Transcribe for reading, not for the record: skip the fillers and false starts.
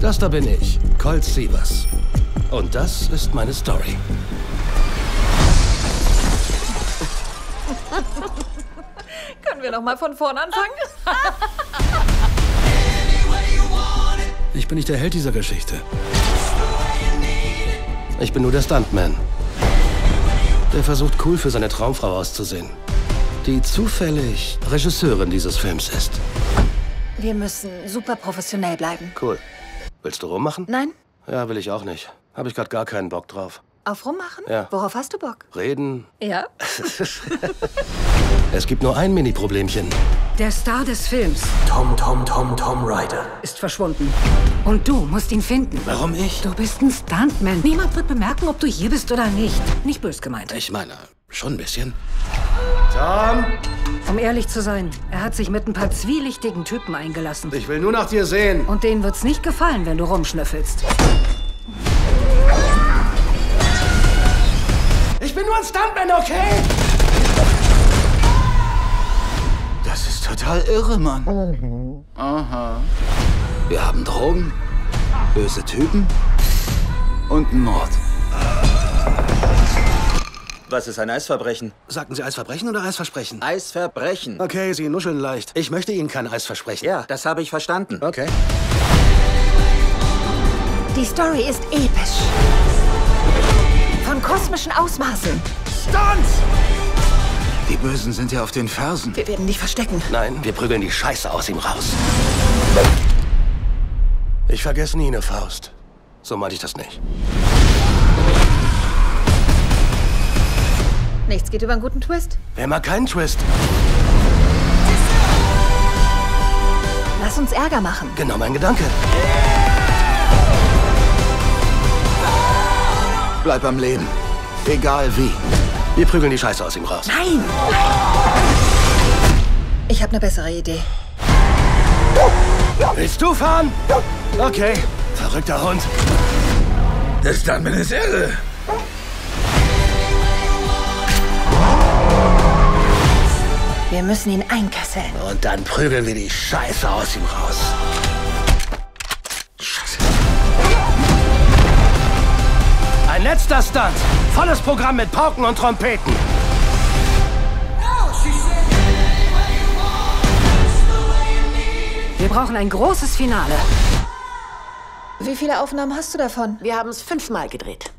Das da bin ich, Colt Seavers. Und das ist meine Story. Können wir noch mal von vorn anfangen? Ich bin nicht der Held dieser Geschichte. Ich bin nur der Stuntman. Der versucht, cool für seine Traumfrau auszusehen, die zufällig Regisseurin dieses Films ist. Wir müssen super professionell bleiben. Cool. Willst du rummachen? Nein. Ja, will ich auch nicht. Habe ich gerade gar keinen Bock drauf. Auf rummachen? Ja. Worauf hast du Bock? Reden. Ja. Es gibt nur ein Mini-Problemchen. Der Star des Films, Tom Ryder, ist verschwunden. Und du musst ihn finden. Warum ich? Du bist ein Stuntman. Niemand wird bemerken, ob du hier bist oder nicht. Nicht bös gemeint. Ich meine, schon ein bisschen. Tom! Um ehrlich zu sein, er hat sich mit ein paar zwielichtigen Typen eingelassen. Ich will nur nach dir sehen. Und denen wird's nicht gefallen, wenn du rumschnüffelst. Ich bin nur ein Stuntman, okay? Das ist total irre, Mann. Mhm. Aha. Wir haben Drogen, böse Typen und einen Mord. Was ist ein Eisverbrechen? Sagten Sie Eisverbrechen oder Eisversprechen? Eisverbrechen. Okay, Sie nuscheln leicht. Ich möchte Ihnen kein Eisversprechen. Ja, das habe ich verstanden. Okay. Die Story ist episch. Von kosmischen Ausmaßen. Stunts! Die Bösen sind ja auf den Fersen. Wir werden dich verstecken. Nein, wir prügeln die Scheiße aus ihm raus. Ich vergesse nie eine Faust. So meinte ich das nicht. Nichts geht über einen guten Twist. Wer mag keinen Twist? Lass uns Ärger machen. Genau mein Gedanke. Bleib am Leben. Egal wie. Wir prügeln die Scheiße aus ihm raus. Nein! Ich habe eine bessere Idee. Willst du fahren? Okay. Verrückter Hund. Der Stuntman ist irre. Wir müssen ihn einkesseln. Und dann prügeln wir die Scheiße aus ihm raus. Scheiße. Ein letzter Stunt. Volles Programm mit Pauken und Trompeten. Wir brauchen ein großes Finale. Wie viele Aufnahmen hast du davon? Wir haben es 5-mal gedreht.